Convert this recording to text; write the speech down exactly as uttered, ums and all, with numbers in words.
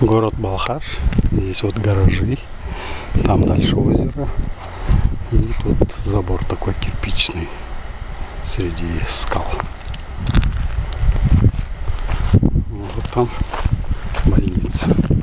город Балхаш. Здесь вот гаражи, там дальше озеро. И тут забор такой кирпичный среди скал. Вот там больница.